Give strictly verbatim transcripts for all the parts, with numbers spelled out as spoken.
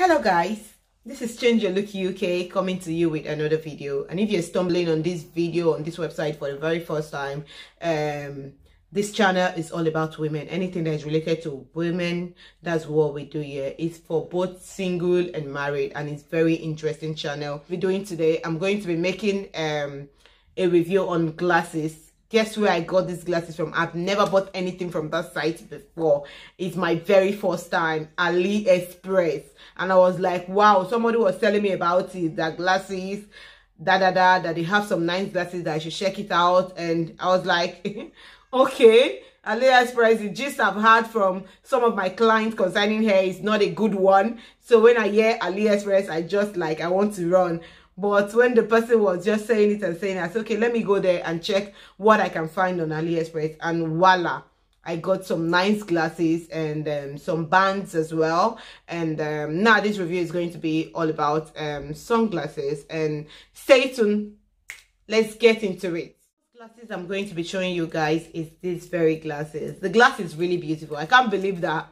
Hello guys, this is Change Your Look U K coming to you with another video. And if you're stumbling on this video on this website for the very first time, um this channel is all about women. Anything that is related to women, that's what we do here. It's for both single and married, and it's very interesting channel. We're doing today, I'm going to be making um a review on glasses. Guess where I got these glasses from? I've never bought anything from that site before. It's my very first time, Ali Express. And I was like, wow, somebody was telling me about it, that glasses, da da da, that they have some nice glasses that I should check it out. And I was like, okay, Ali Express, the gist I've heard from some of my clients concerning hair is not a good one. So when I hear Ali Express, I just like, I want to run. But when the person was just saying it and saying, I said, okay, let me go there and check what I can find on AliExpress. And voila, I got some nice glasses and um, some bands as well. And um, now this review is going to be all about um, sunglasses. And stay tuned. Let's get into it. Glasses I'm going to be showing you guys is these very glasses. The glass is really beautiful. I can't believe that.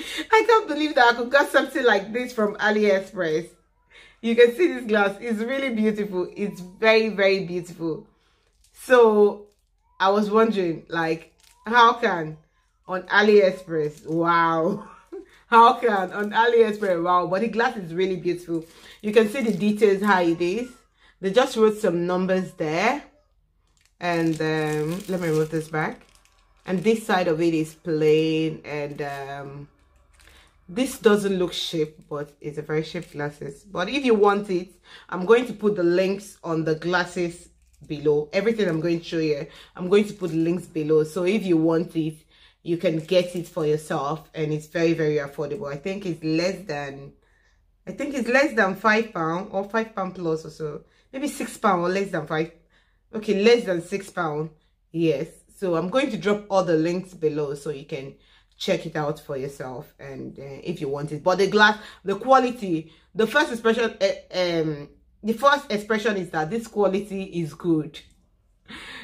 I can't believe that I could get something like this from AliExpress. You can see this glass, it's really beautiful. It's very, very beautiful. So I was wondering, like, how can on AliExpress, wow. How can on AliExpress, wow. But the glass is really beautiful. You can see the details, how it is. They just wrote some numbers there. And um, let me move this back. And this side of it is plain, and um, this doesn't look shaped, but it's a very shaped glasses. But if you want it, I'm going to put the links on the glasses below. Everything I'm going to show you, I'm going to put the links below. So if you want it, you can get it for yourself. And it's very, very affordable. I think it's less than, I think it's less than five pounds or five pounds plus or so. Maybe six pounds or less than five. Okay, less than six pounds. Yes. So I'm going to drop all the links below so you can check it out for yourself, and uh, if you want it. But the glass, the quality, the first expression uh, um the first expression is that this quality is good.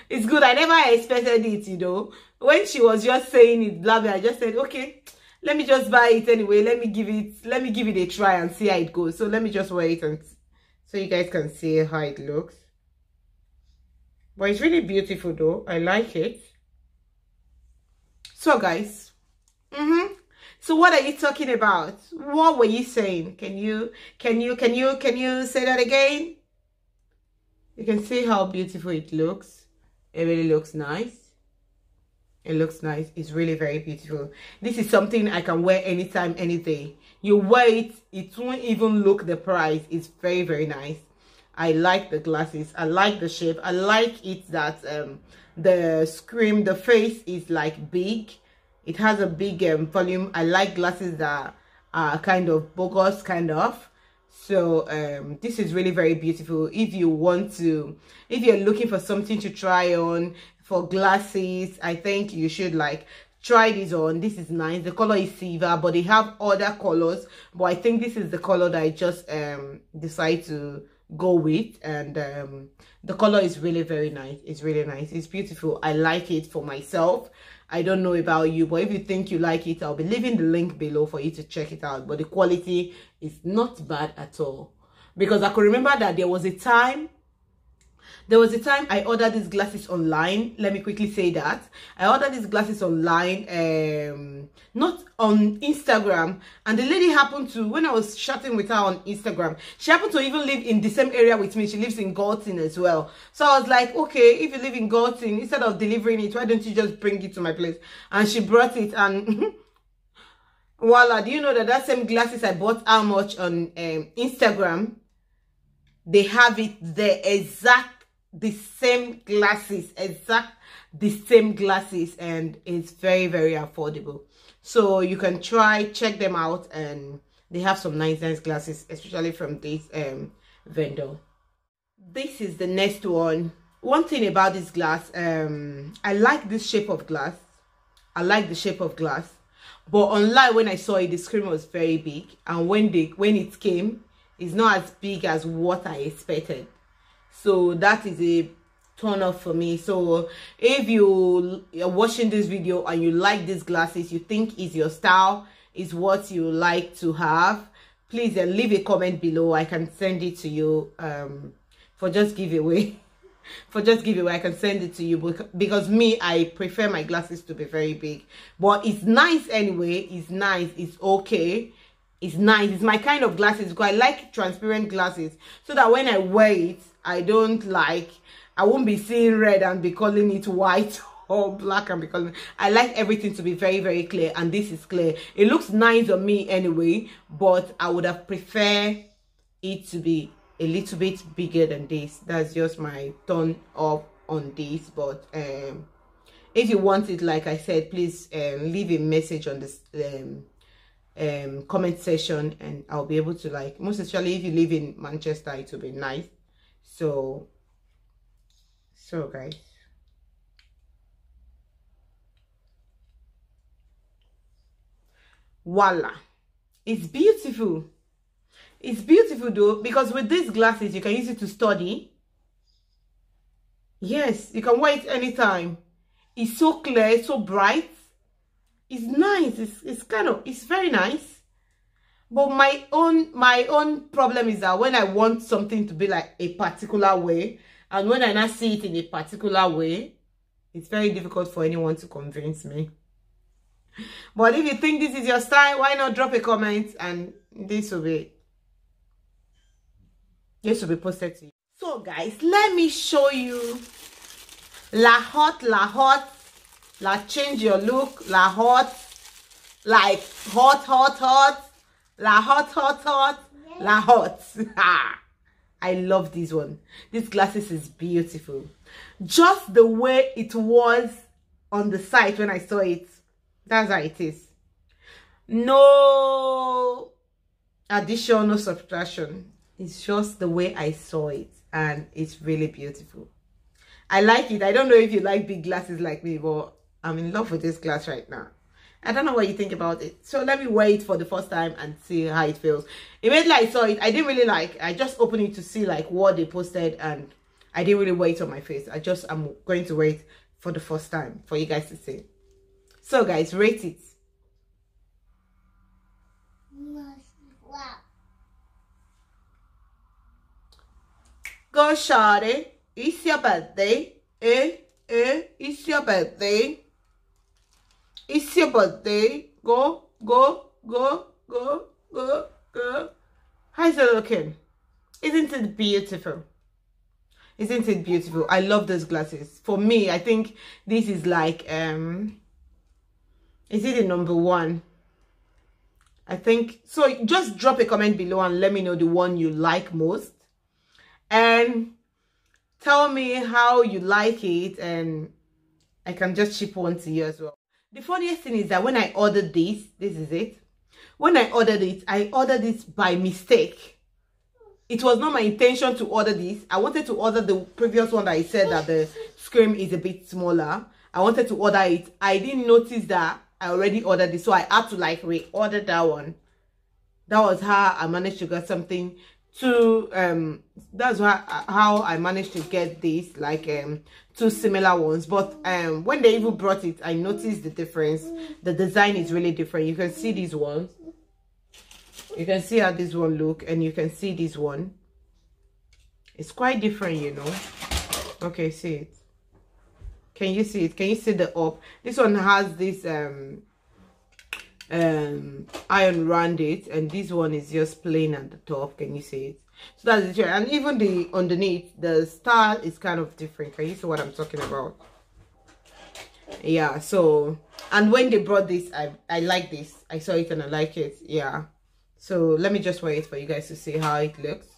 It's good. I never expected it, you know. When she was just saying it, blah blah, I just said, okay, let me just buy it anyway. Let me give it let me give it a try and see how it goes. So let me just wear it, and so you guys can see how it looks. But it's really beautiful though. I like it. So guys, Mm-hmm. so what are you talking about? What were you saying? Can you, can you, can you, can you say that again? You can see how beautiful it looks. It really looks nice. It looks nice. It's really very beautiful. This is something I can wear anytime, any day. You wear it, it won't even look the price. It's very, very nice. I like the glasses. I like the shape. I like it that um, the screen, the face is like big. It has a big um, volume. I like glasses that are kind of bogus, kind of. So um, this is really very beautiful. If you want to, if you're looking for something to try on for glasses, I think you should like try this on. This is nice. The color is silver, but they have other colors. But I think this is the color that I just um, decided to go with, and um, the color is really very nice. It's really nice. It's beautiful. I like it for myself. I don't know about you, but if you think you like it, I'll be leaving the link below for you to check it out. But the quality is not bad at all. Because I could remember that there was a time, there was a time I ordered these glasses online. Let me quickly say that. I ordered these glasses online, um, not on Instagram. And the lady happened to, when I was chatting with her on Instagram, she happened to even live in the same area with me. She lives in Galtin as well. So I was like, okay, if you live in Galtin, instead of delivering it, why don't you just bring it to my place? And she brought it, and voila, do you know that that same glasses I bought how much on um, Instagram? They have it there, exact the same glasses, exact the same glasses, and it's very, very affordable. So you can try, check them out, and they have some nice, nice glasses, especially from this um vendor. This is the next one. One thing about this glass, um I like this shape of glass. I like the shape of glass, but online when I saw it, the screen was very big, and when they when it came, it's not as big as what I expected. So that is a turn off for me. So if you are watching this video and you like these glasses, you think is your style, is what you like to have, please uh, leave a comment below. I can send it to you um for just giveaway. For just giveaway, I can send it to you, because me, I prefer my glasses to be very big. But it's nice anyway. It's nice. It's okay. It's nice. It's my kind of glasses, because I like transparent glasses, so that when I wear it, I don't like, I won't be seeing red and be calling it white or black and be calling it. I like everything to be very, very clear, and this is clear. It looks nice on me anyway, but I would have preferred it to be a little bit bigger than this. That's just my turn off on this. But um if you want it, like I said, please um leave a message on this um um comment section, and I'll be able to, like, most especially if you live in Manchester, it will be nice. So so guys, voila, it's beautiful. It's beautiful though, because with these glasses you can use it to study. Yes, you can wear it anytime. It's so clear, it's so bright. It's nice. It's, it's kind of, it's very nice. But my own my own problem is that when I want something to be like a particular way, and when I now see it in a particular way, it's very difficult for anyone to convince me. But if you think this is your style, why not drop a comment, and this will be This will be posted to you. So guys, let me show you la hot, la hot, la change your look, la hot, like hot, hot, hot, la hot, hot, hot, la hot. I love this one. This glasses is beautiful. Just the way it was on the site when I saw it, that's how it is. No addition, no subtraction. It's just the way I saw it, and it's really beautiful. I like it. I don't know if you like big glasses like me, but I'm in love with this glass right now. I don't know what you think about it. So let me wear it for the first time and see how it feels. Immediately I saw it, I didn't really like, I just opened it to see like what they posted, and I didn't really wear it on my face. I just, I'm going to wear it for the first time for you guys to see. So guys, rate it. Go shawty, it's your birthday, eh, eh, it's your birthday, it's your birthday, go, go, go, go, go, go. How's it looking? Isn't it beautiful? Isn't it beautiful? I love those glasses. For me, I think this is like, um, is it the number one? I think, so just drop a comment below and let me know the one you like most. And tell me how you like it, and I can just ship one to you as well. The funniest thing is that when I ordered this, this is it. When I ordered it, I ordered it by mistake. It was not my intention to order this. I wanted to order the previous one that I said that the screen is a bit smaller. I wanted to order it. I didn't notice that I already ordered this, so I had to like reorder that one. That was how I managed to get something. To um that's why how I managed to get this, like um two similar ones. But um when they even brought it, I noticed the difference. The design is really different. You can see these ones, you can see how this one look, and you can see this one, it's quite different, you know. Okay, see it? Can you see it? Can you see the up? This one has this um um iron round it, and this one is just plain at the top. Can you see it? So that's it. And even the underneath, the style is kind of different. Can you see what I'm talking about? Yeah. So, and when they brought this, i i like this. I saw it and I like it. Yeah, so let me just wear it for you guys to see how it looks.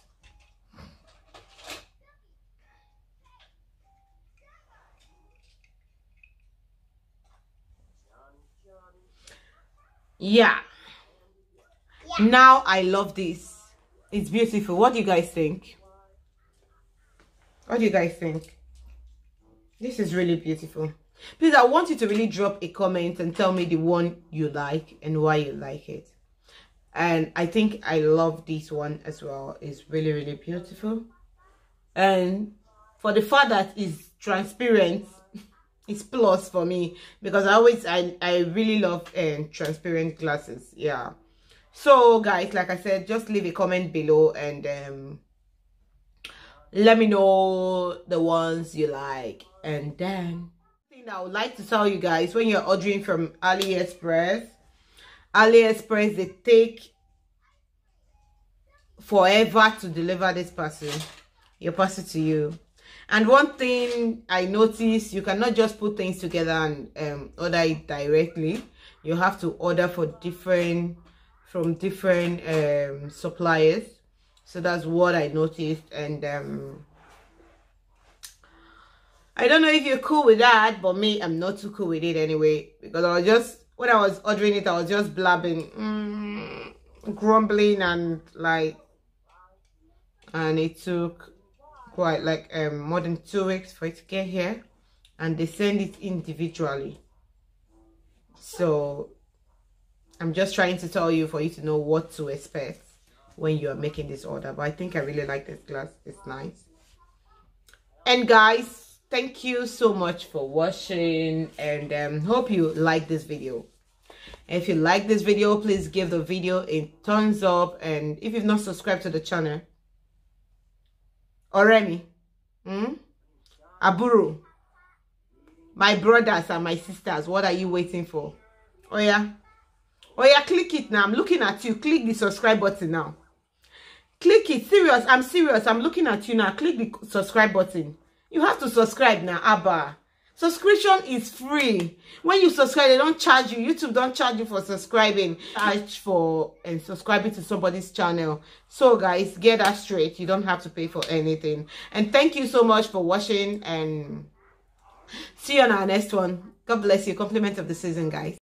Yeah. Yeah, now I love this. It's beautiful. What do you guys think? What do you guys think? This is really beautiful. Please, I want you to really drop a comment and tell me the one you like and why you like it. And I think I love this one as well. It's really, really beautiful. And for the fact that it's transparent, it's plus for me, because I always I, I really love um, transparent glasses. Yeah. So guys, like I said, just leave a comment below and um let me know the ones you like. And then thing I would like to tell you guys, when you're ordering from AliExpress, AliExpress they take forever to deliver this parcel, your parcel to you. And one thing I noticed, you cannot just put things together and um, order it directly. You have to order for different from different um, suppliers. So that's what I noticed. And um, I don't know if you're cool with that, but me, I'm not too cool with it anyway. Because I was just, when I was ordering it, I was just blabbing, mm, grumbling, and like, and it took quite like um, more than two weeks for it to get here. And they send it individually. So I'm just trying to tell you, for you to know what to expect when you are making this order. But I think I really like this glass. It's nice. And guys, thank you so much for watching. And um, hope you like this video. If you like this video, please give the video a thumbs up. And if you've not subscribed to the channel, Oremi, hmm? Aburu, my brothers and my sisters, what are you waiting for? Oh yeah. Oh yeah, click it now. I'm looking at you. Click the subscribe button now. Click it. Serious. I'm serious. I'm looking at you now. Click the subscribe button. You have to subscribe now. Abba. Subscription is free. When you subscribe, they don't charge you. YouTube don't charge you for subscribing. Charge for and subscribing to somebody's channel. So guys, get that straight. You don't have to pay for anything. And thank you so much for watching. And see you on our next one. God bless you. Compliment of the season, guys.